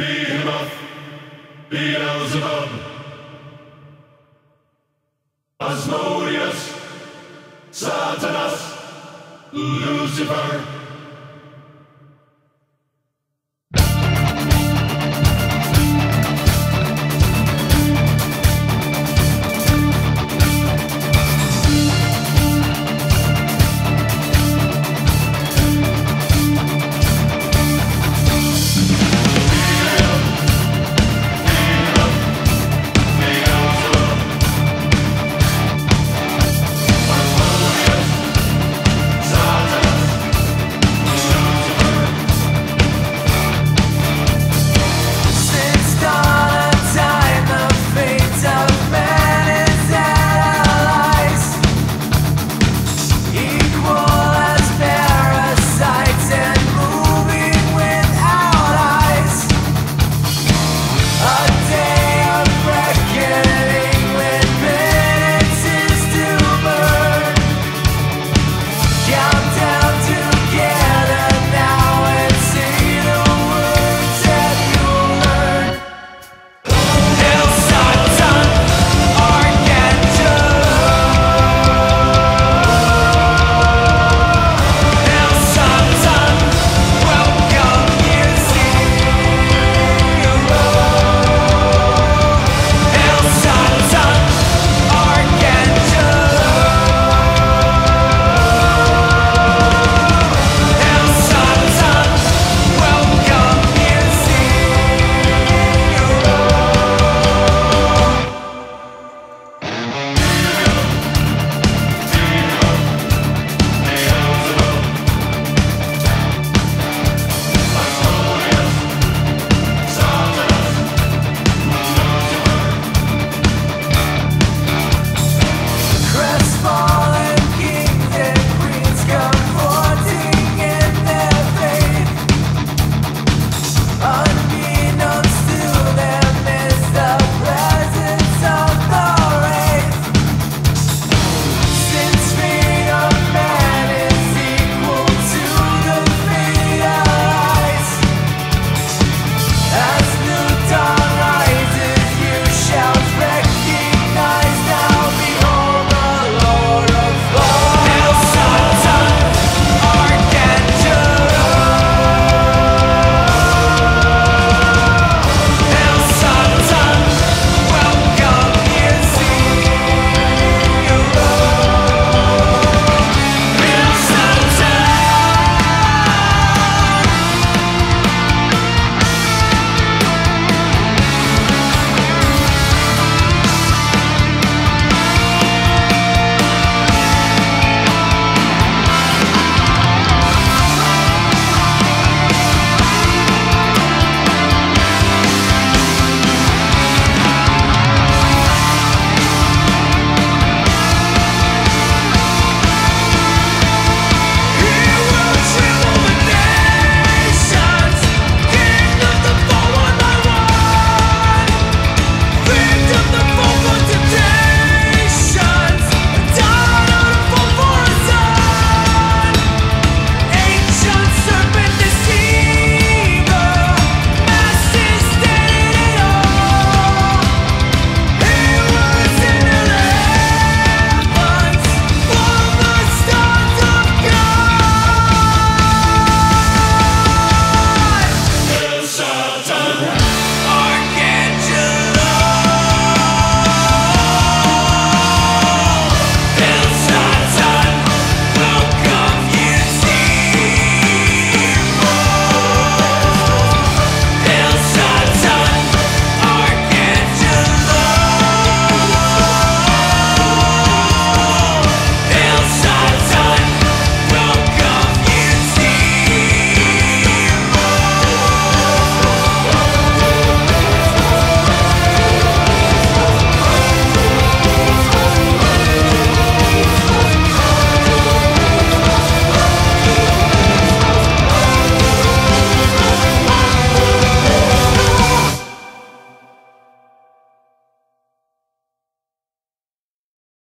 Behemoth, Beelzebub, Asmodeus, Satanas, Lucifer.